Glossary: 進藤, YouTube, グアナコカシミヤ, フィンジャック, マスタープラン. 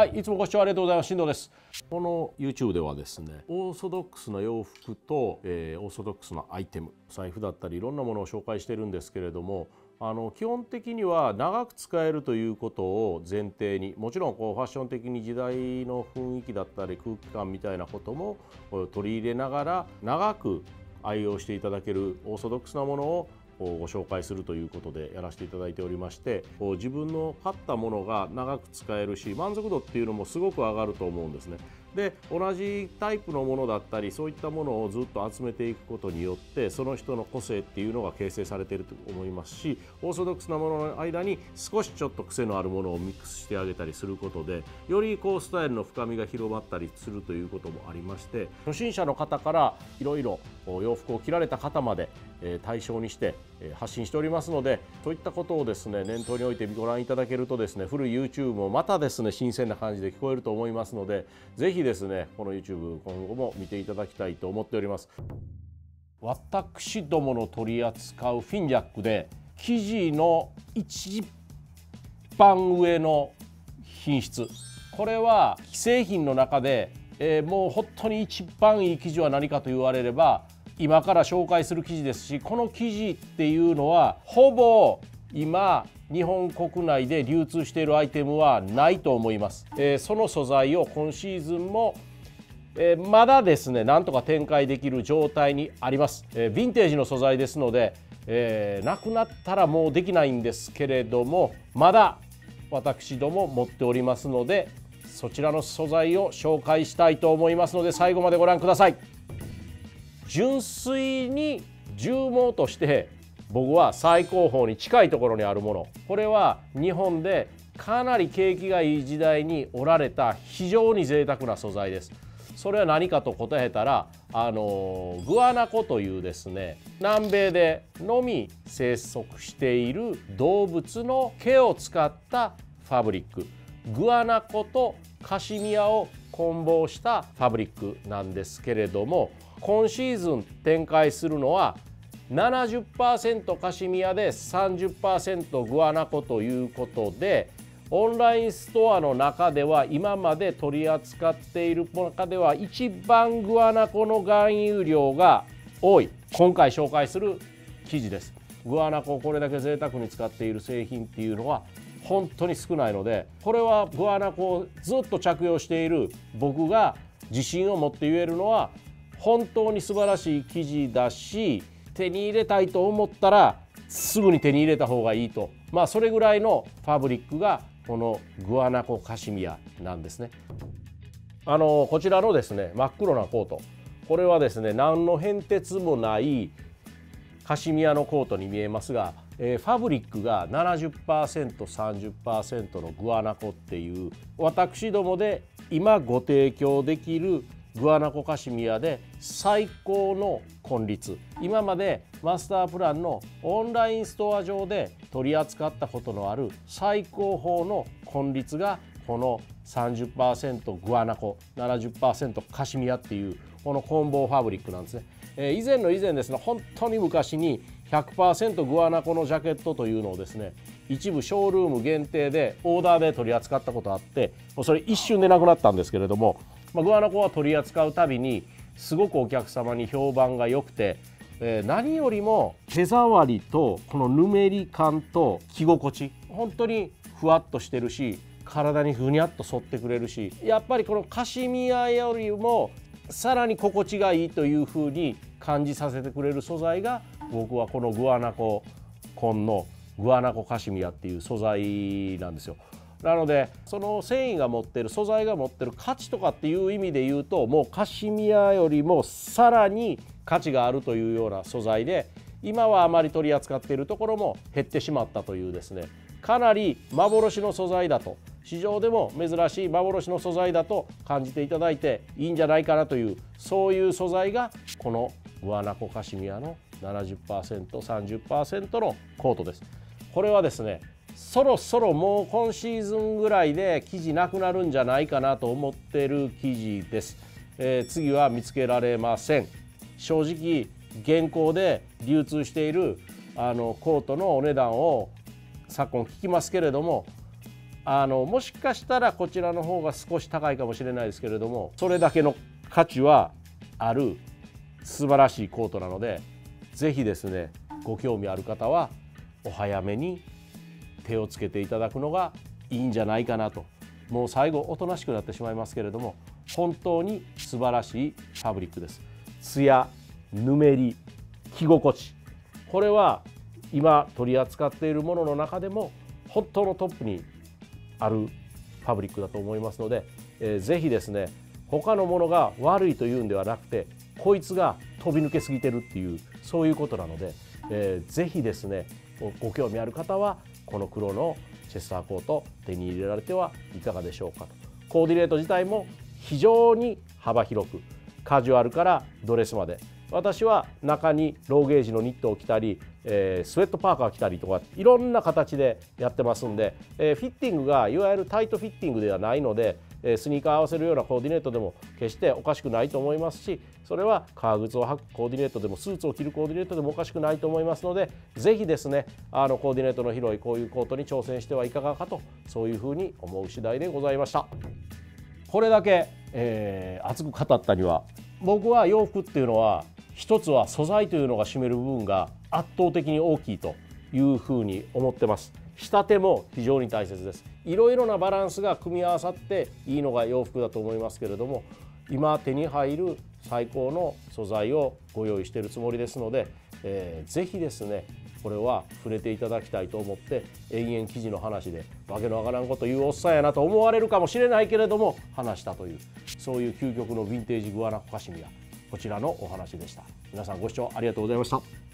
はい、いつもご視聴ありがとうございます。進藤です。この YouTube ではですね、オーソドックスな洋服と、オーソドックスなアイテム、財布だったりいろんなものを紹介してるんですけれども、基本的には長く使えるということを前提に、もちろんこうファッション的に時代の雰囲気だったり空気感みたいなことも取り入れながら、長く愛用していただけるオーソドックスなものをご紹介するということでやらせていただいておりまして、自分の買ったものが長く使えるし、満足度っていうのもすごく上がると思うんですね。で、同じタイプのものだったりそういったものをずっと集めていくことによって、その人の個性っていうのが形成されていると思いますし、オーソドックスなものの間に少しちょっと癖のあるものをミックスしてあげたりすることで、よりこうスタイルの深みが広まったりするということもありまして、初心者の方からいろいろ洋服を着られた方まで対象にして発信しておりますので、そういったことをですね念頭においてご覧いただけるとですね、古い YouTube もまたですね新鮮な感じで聞こえると思いますので、ぜひですねこの YouTube 今後も見ていただきたいと思っております。私どもの取り扱うフィンジャックで、生地の一番上の品質、これは既製品の中で、もう本当に一番いい生地は何かと言われれば、今から紹介する生地ですし、この生地っていうのはほぼ今日本国内で流通しているアイテムはないと思います。その素材を今シーズンも、まだですねなんとか展開できる状態にあります。ヴィンテージの素材ですので、なくなったらもうできないんですけれども、まだ私ども持っておりますので、そちらの素材を紹介したいと思いますので、最後までご覧ください。純粋に重毛として僕は最高峰に近いところにあるもの、これは日本でかなり景気がいい時代に織られた非常に贅沢な素材です。それは何かと答えたら、グアナコというですね南米でのみ生息している動物の毛を使ったファブリック、グアナコとカシミヤを混紡したファブリックなんですけれども、今シーズン展開するのは 70% カシミヤで 30% グアナコということで、オンラインストアの中では今まで取り扱っている中では一番グアナコの含有量が多い、今回紹介する生地です。グアナコをこれだけ贅沢に使っている製品っていうのは本当に少ないので、これはグアナコをずっと着用している僕が自信を持って言えるのは、本当に素晴らしい生地だし、手に入れたいと思ったらすぐに手に入れた方がいいと、それぐらいのファブリックがこのグアナコカシミヤなんですね。こちらのですね真っ黒なコート、これはですね何の変哲もないカシミヤのコートに見えますが、ファブリックが 70%、30% のグアナコっていう、私どもで今ご提供できるグアナコカシミヤで最高の根率、今までマスタープランのオンラインストア上で取り扱ったことのある最高峰の根率がこの 30% グアナコ、 70% カシミヤっていうこの混紡ファブリックなんですね。以前ですね、本当に昔に 100% グアナコのジャケットというのをですね一部ショールーム限定でオーダーで取り扱ったことあって、もうそれ一瞬でなくなったんですけれども、グアナコは取り扱うたびにすごくお客様に評判が良くて、何よりも手触りとこのぬめり感と着心地、本当にふわっとしてるし体にふにゃっと沿ってくれるし、やっぱりこのカシミヤよりもさらに心地がいいというふうに感じさせてくれる素材が、僕はこのグアナコ紺のグアナコカシミヤっていう素材なんですよ。なのでその繊維が持ってる素材が持ってる価値とかっていう意味で言うと、もうカシミヤよりもさらに価値があるというような素材で、今はあまり取り扱っているところも減ってしまったというですね、かなり幻の素材だと、市場でも珍しい幻の素材だと感じていただいていいんじゃないかなという、そういう素材がこのグアナコカシミヤの 70%、30% のコートです。これはですねそろそろもう今シーズンぐらいで生地なくなるんじゃないかなと思ってる生地です。次は見つけられません。正直現行で流通しているコートのお値段を昨今聞きますけれども、もしかしたらこちらの方が少し高いかもしれないですけれども、それだけの価値はある素晴らしいコートなので、是非ですね、ご興味ある方はお早めに手をつけていただくのがいいんじゃないかなと。もう最後おとなしくなってしまいますけれども、本当に素晴らしいファブリックです。ツヤ、ぬめり、着心地、これは今取り扱っているものの中でも本当のトップにあるファブリックだと思いますので、ぜひですね、他のものが悪いというんではなくて、こいつが飛び抜けすぎてるっていう、そういうことなので、ぜひですね、ご興味ある方はこの黒のチェスターコート手に入れられてはいかがでしょうかと。コーディネート自体も非常に幅広く、カジュアルからドレスまで、私は中にローゲージのニットを着たり、スウェットパーカー着たりとか、いろんな形でやってますんで、フィッティングがいわゆるタイトフィッティングではないので、スニーカー合わせるようなコーディネートでも決しておかしくないと思いますし、それは革靴を履くコーディネートでもスーツを着るコーディネートでもおかしくないと思いますので、ぜひですね、コーディネートの広いこういうコートに挑戦してはいかがかと、そういうふうに思う次第でございました。これだけ、熱く語ったには、僕は洋服っていうのは一つは素材というのが占める部分が圧倒的に大きいというふうに思ってます。仕立ても非常に大切です。いろいろなバランスが組み合わさっていいのが洋服だと思いますけれども、今手に入る最高の素材をご用意しているつもりですので、ぜひですね、これは触れていただきたいと思って、延々記事の話でわけのわからんこと言うおっさんやなと思われるかもしれないけれども話したという、そういう究極のヴィンテージグアナコカシミヤ、こちらのお話でした。皆さんご視聴ありがとうございました。